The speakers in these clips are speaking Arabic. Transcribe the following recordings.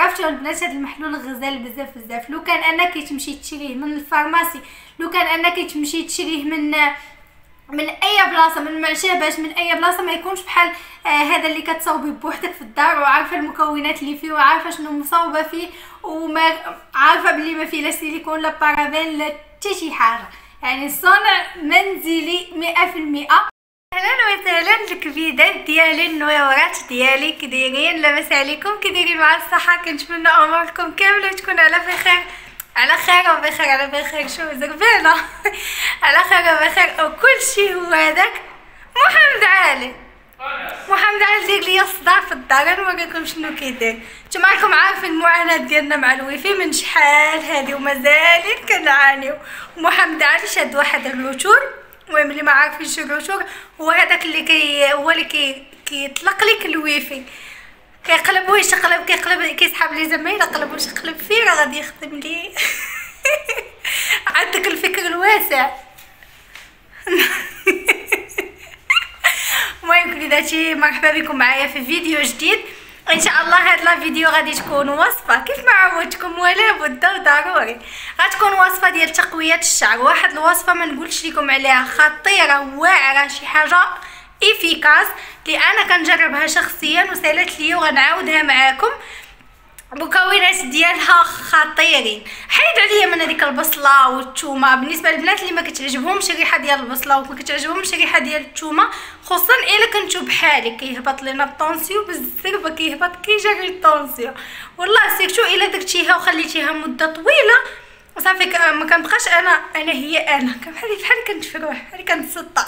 عرفتوا البنات هذا المحلول غزال بزاف بزاف. لو كان انك تمشي تشريه من الفارماسي، لو كان انك تمشي تشريه من اي بلاصه، من معشى باش من اي بلاصه، ما يكونش بحال هذا اللي كتصاوبي بوحدك في الدار وعارفه المكونات اللي فيه وعارفه شنو مصاوبه فيه، وما عارفه بلي ما فيه لا سيليكون لا بارافين لا حتى شي حاجه، يعني صنع منزلي 100%. اهلا وسهلا الكبيدات ديالي النويورات ديالي، كديرين لاباس عليكم؟ كديرين مع الصحه؟ كنتمنى اموركم كامله تكون على خير، على خير وبخير، على بخير. شو زربانه على خير وبخير. وكل شيء هو هذاك محمد علي دير ليا الصداع في الدار، نوريكم شنو كيدير. نتوما راكم عارفين المعاناه ديالنا مع الويفي من شحال هذه ومازالين كنعانيو. محمد علي شاد واحد الروتور، المهم اللي ما عارفينش الروتور هو هذاك اللي كيطلق لك الويفي، كيقلب واش يقلب، كيقلب كيسحب لي زميل قلب واش يقلب فيه راه غادي يخدم لي. عندك الفكر الواسع. المهم كليداتي مرحبا بكم معايا في فيديو جديد. ان شاء الله هاد لا فيديو غادي تكون وصفه كيف ما عودتكم، ولا بد ضروري غتكون وصفه ديال تقويه الشعر. واحد الوصفه ما نقولش لكم عليها، خطيره واعره، شي حاجه افيكاس اللي انا كنجربها شخصيا وسالات لي وغنعاودها معاكم. مكونات ديالها خطيرين، حيد عليا من هذيك البصله والثومه. بالنسبه للبنات اللي ما كتعجبهمش الريحه ديال البصله وما كتعجبهمش الريحه ديال الثومه، خصوصا الا كنتو بحالي كيهبط لينا الطونسيو بالزربه، كيهبط كيجري الطونسيو والله. سيرتو الا درتيها وخليتيها مده طويله صافي ما كنبقاش انا هي انا بحالي، بحال كنتفروح، بحال كنتسطى.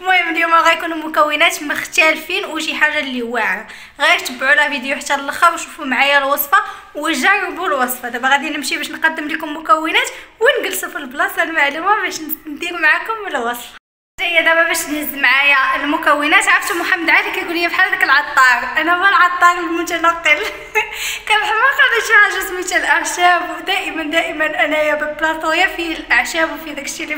المهم اليوم غيكونوا مكونات مختلفين وشي حاجه اللي واعره، غير تبعوا لا فيديو حتى الاخر وشوفوا معايا الوصفه وجربوا الوصفه. دابا غادي نمشي باش نقدم لكم مكونات ونجلسوا في البلاصه المعلومه باش ندير معكم الوصفه. جايه دابا باش نهز معايا المكونات. عرفتوا محمد علي كيقول لي بحال داك العطار، انا هو العطار المتنقل. كنحماق على شي حاجه سميتها الاعشاب، ودائما انايا بالبلاطويه في الاعشاب وفي داكشي اللي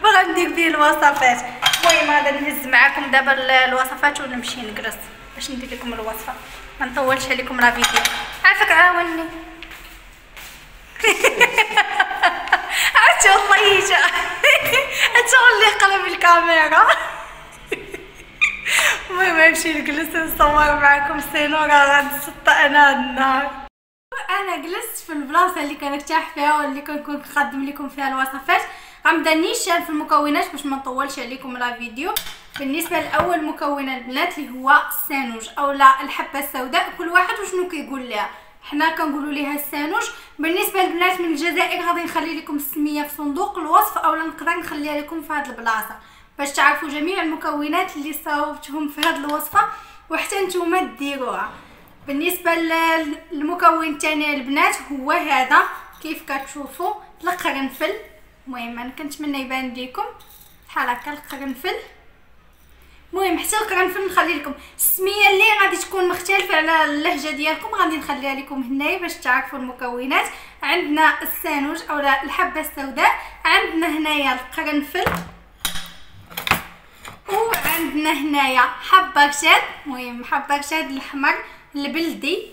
باغا ندير به الوصفات. المهم غادي نهز معاكم دابا الوصفات ونمشي نجلس باش ندير لكم الوصفه، ما نطولش عليكم لا فيديو. عافاك عاوني. عرفتي والله جا اتولي قلب الكاميرا. المهم غنمشي نجلس نصور معكم سينو راه غنسطى انا هاد النهار. انا جلست في البلاصه اللي كنرتاح فيها واللي كنكون كنقدم لكم فيها الوصفات. غنبدا نيشان في المكونات باش ما نطولش عليكم لا فيديو. بالنسبه لاول مكون البنات اللي هو السانوج اولا الحبه السوداء، كل واحد وشنو كيقول لها، حنا كنقولوا ليها السانوج. بالنسبه للبنات من الجزائر غادي نخلي لكم السميه في صندوق الوصف اولا نقدر نخليها لكم في هذه البلاصه باش تعرفوا جميع المكونات اللي صاوبتهم في هذه الوصفه وحتى نتوما ديروها. بالنسبه للمكون الثاني البنات هو هذا كيف كتشوفوا القرنفل. المهم انا كنتمنى يبان لكم بحال هكا القرنفل. المهم حتى القرنفل نخلي لكم السميه اللي غادي تكون مختلفه على اللهجه ديالكم، غادي نخليها لكم هنايا باش تعرفوا المكونات. عندنا السانوج اولا الحبه السوداء، عندنا هنايا القرنفل، وعندنا هنايا حب رشاد. المهم حب رشاد الاحمر البلدي،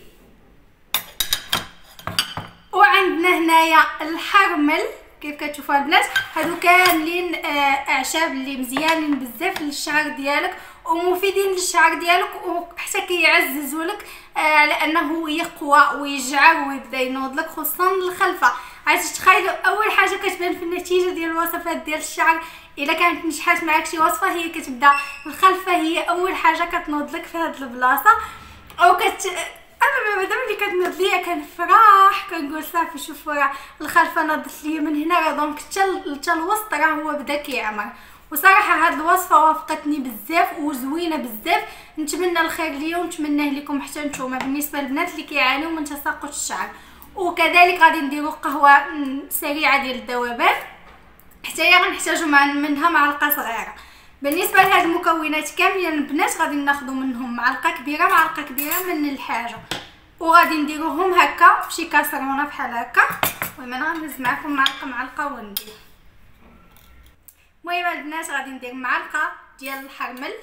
وعندنا هنايا الحرمل. كيف كتشوفوا البنات هادو كاملين اعشاب اللي مزيانين بزاف للشعر ديالك ومفيدين للشعر ديالك، وحتى كيعززوا لك على انه يقوى ويجعر ويبدا ينوض لك خصوصا الخلفه. عرفتي تخيلوا اول حاجه كتبان في النتيجه ديال الوصفات ديال الشعر الا كانت نجحات معاك شي وصفه هي كتبدا الخلفه هي اول حاجه كتنوض لك في هاد البلاصه. او انا مادام اللي كتنوض ليا كنفرح كنقول صافي شوفوا راه الخلفه نضت ليا من هنا، راه دونك حتى الوسط راه هو بدا كيعمر. وصراحه هاد الوصفه وافقتني بزاف وزوينه بزاف، نتمنى الخير ليا ونتمناه لكم حتى نتوما بالنسبه للبنات اللي كيعانيو من تساقط الشعر. وكذلك غادي نديرو قهوه سريعه ديال الذوبان حتى هي غنحتاجو منها معلقه صغيره. بالنسبه لهاد المكونات كاملين البنات غادي ناخذوا منهم معلقه كبيره من الحاجه، وغادي نديروهم هكا فشي كاسرونه بحال هكا. المهم انا غنهز معكم معلقه وندير. المهم البنات غادي ندير معلقه ديال الحرمل،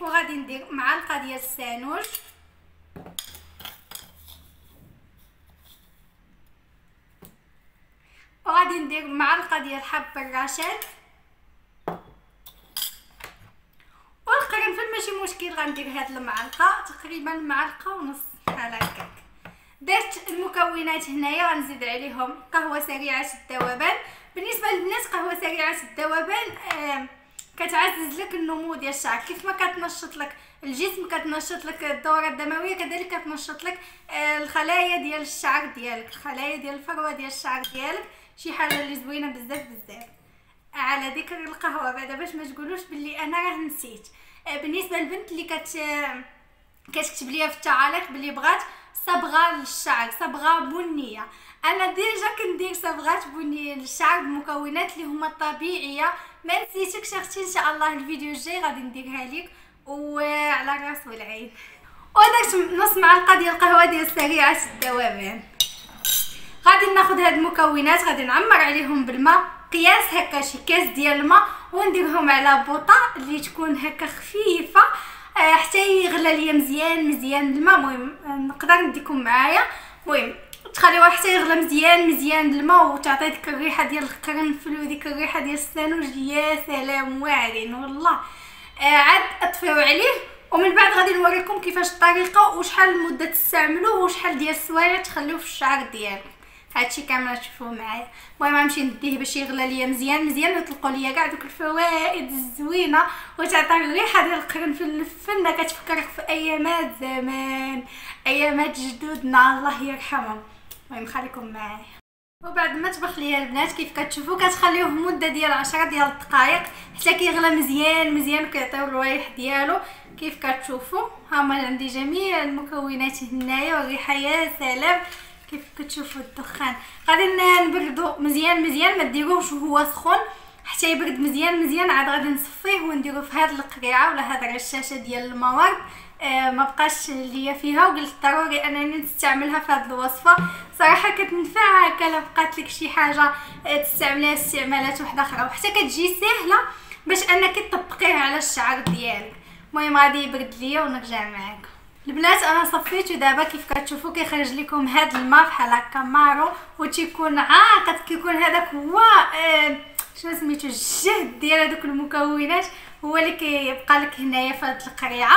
وغادي ندير معلقه ديال السانوج وغادي ندير معلقه ديال حب الرشاد والقرنفل ماشي مشكل. غندير هاد المعلقه تقريبا معلقه ونص بحال هكاك. درت المكونات هنايا غنزيد عليهم قهوه سريعه الذوبان. بالنسبه للبنات قهوه سريعه الذوبان كتعزز لك النمو ديال الشعر، كيف ما كتنشط لك الجسم كتنشط لك الدوره الدمويه كذلك كتنشط لك الخلايا ديال الشعر ديالك، الخلايا ديال الفروه ديال الشعر ديالك. شي حاجه اللي زوينه بزاف بزاف. على ذكر القهوه بعدا باش ما تقولوش باللي انا راه نسيت، بالنسبه للبنت اللي كتكتب ليا في التعاليق باللي بغات صبغه للشعر، صبغه بنيه. انا ديجا كندير صبغات بنيه للشعر بمكونات اللي هما طبيعيه. ما نسيتكش اختي، ان شاء الله الفيديو الجاي غادي نديرها لك وعلى الراس والعين. ودرت نص معلقه ديال القهوه ديال سريعه الذوبان. غادي ناخذ هاد المكونات غادي نعمر عليهم بالماء قياس هكا شي كاس ديال الماء ونديرهم على بوطه اللي تكون هكا خفيفه حتى يغلى ليا مزيان مزيان الماء. المهم نقدر نديكم معايا، المهم تخليوها حتى يغلى مزيان مزيان الماء وتعطي ديك الريحه ديال القرنفل وديك الريحه ديال السانوج. يا سلام واعرين والله. عاد اطفيو عليه ومن بعد غادي نوريكم كيفاش الطريقه وشحال مده تستعملوه وشحال ديال السوايع تخليوه في الشعر ديالكم. هادشي كامل تشوفوه معايا. المهم غنمشي نديه باش يغلى ليا مزيان مزيان ويطلقوا ليا كاع دوك الفوائد الزوينه وتعطي الريحه ديال القرنفل الفنه كتفكرك في ايامات زمان، ايامات جدودنا الله يرحمهم. المهم خليكم معايا. وبعد ما تبخ ليا البنات كيف كتشوفوا كتخليوه مده ديال 10 ديال الدقائق حتى كيغلى مزيان مزيان وكيعطيو الروايح ديالو. كيف كتشوفوا ها هما عندي جميع المكونات هنايا والريحه يا سلام كيف كتشوفوا الدخان. غادي نبردو مزيان مزيان، ما ديروهش وهو سخون حتى يبرد مزيان مزيان. عاد غادي نصفيه ونديرو في هاد القريعه ولا هاد الرشاشه ديال الموارد ما بقاش ليا فيها وقلت ضروري انني نستعملها في هاد الوصفه. صراحه كتنفع هكا الا بقات لك شي حاجه تستعمليها استعمالات واحده اخرى وحتى كتجي سهله باش انك تطبقيها على الشعر ديالك. المهم غادي يبرد ليا ونرجع معاكم. البنات انا صفيت ودابا كيف كتشوفوا كيخرج لكم هذا الماء بحال هكا مارو وتيكون عاقد. كيكون هذاك هو شنو سميتو الجهد ديال هذوك المكونات هو اللي كيبقى لك هنايا في هذه القريعه.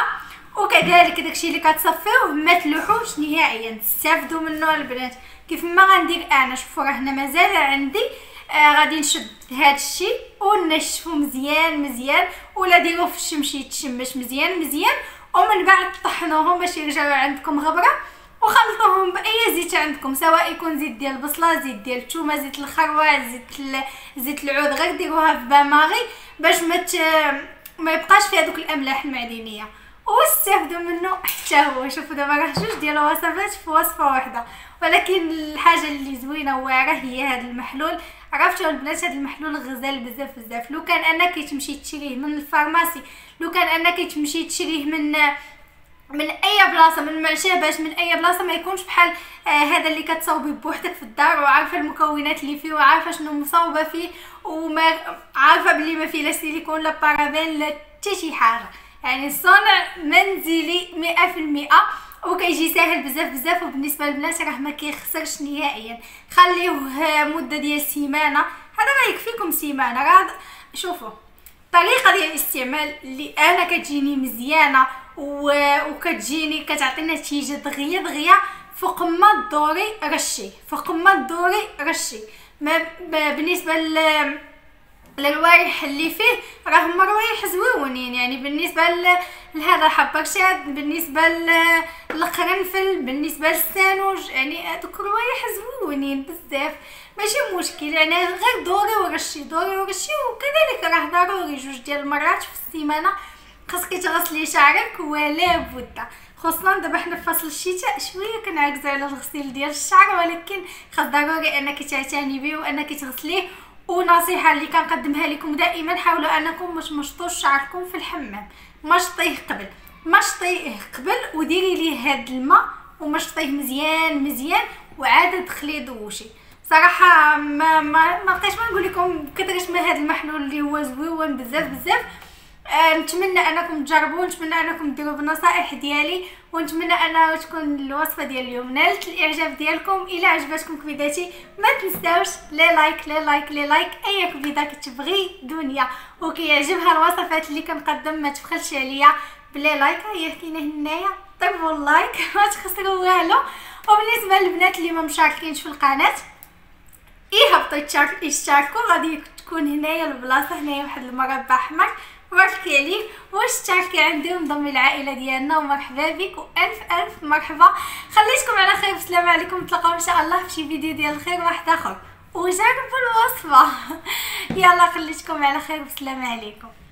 وكذلك داكشي اللي كتصفيوه ما تلوحوش نهائيا، استافدوا منه البنات. كيف ما غندير انا شوفوا راه هنا مازال عندي غادي نشد هذا الشيء ونشفو مزيان مزيان ولا ديروه في الشمس يتشمش مزيان مزيان ومن بعد طحنوهم باش يرجعوا عندكم غبره وخلطوهم باي زيت عندكم سواء يكون زيت ديال البصله زيت ديال الثومه زيت الخروع زيت العود. غير ديروها في باماغي باش ما يبقاش فيها دوك الاملاح المعدنيه واستافدوا منه حتى هو. شوفوا دابا راه جوج ديال الوصفات في وصفه واحده، ولكن الحاجه اللي زوينه واعره هي هذا المحلول. عرفتوا البنات هذا المحلول غزال بزاف بزاف. لو كان انك تمشي تشريه من الفارماسي، لو كان انك تمشي تشريه من اي بلاصه، من معشى باش من اي بلاصه، ما يكونش بحال هذا اللي كتصاوبي بوحدك في الدار وعارفه المكونات اللي فيه وعارفه شنو مصاوبه فيه وما عارفه بلي ما فيه لا سيليكون لا بارابين لا حتى شي حاجه. يعني صنع منزلي 100% وكيجي ساهل بزاف بزاف. وبالنسبه للبنات راه ما كيخسرش نهائيا. خليوه مده ديال سيمانه، هذا ما يكفيكم سيمانه. راه شوفوا الطريقه ديال الاستعمال اللي انا كتجيني مزيانه وكتجيني كتعطينا نتيجه دغيا دغيا. فوق ما الدوري رشي، فوق ما الدوري رشي. بالنسبه للروايح اللي فيه راه هما روايح زويونين. يعني بالنسبه لهذا حب رشاد، بالنسبه للقرنفل، بالنسبه للسانوج، يعني هذوك روايح زويونين بزاف ماشي مشكل. يعني غير دوري ورشي دوري ورشي. وكذلك راه ضروري جوج ديال المرات في السيمانه خاصك تغسلي شعرك ولا بوده، خصوصا دابا حنا في فصل الشتاء شويه كنعكزوا على الغسيل ديال الشعر، ولكن خاص ضروري انك تعتني به وانك تغسليه. ونصيحه اللي كنقدمها لكم دائما حاولوا انكم ما تمشطوش شعركم في الحمام، مشطيه قبل وديري ليه هاد الماء ومشطيه مزيان مزيان وعاد دخلي دوشي. صراحه ما بقيتش ما نقول لكم كثرش من هاد المحلول اللي هو زويون بزاف بزاف. نتمنى انكم تجربوا، نتمنى انكم ديروا بالنصائح ديالي، ونتمنى ان تكون الوصفه ديال اليوم نالت الاعجاب ديالكم. الا عجبتكم كبيداتي ما تنساوش لي لايك لي لايك لي لايك. اي كبيده كتبغي دنيا وكيعجبها الوصفات اللي كنقدم ما تبخلش عليا بلي لايك، ها هي كاينه هنايا، طيبوا اللايك ما تخسروا والو. وبالنسبه للبنات اللي ما مشاركينش في القناه يهبطوا يشتركوا، غادي تكون هنايا البلاصه هنايا واحد المربع احمر مرحبا عليك واش تشاركي عندي وانضمي العائله ديالنا، ومرحبا بك والف الف مرحبا. خليتكم على خير والسلام عليكم، نتلاقاو ان شاء الله في شي فيديو ديال الخير واحد اخر وجربوا الوصفه. يلا خليتكم على خير والسلام عليكم.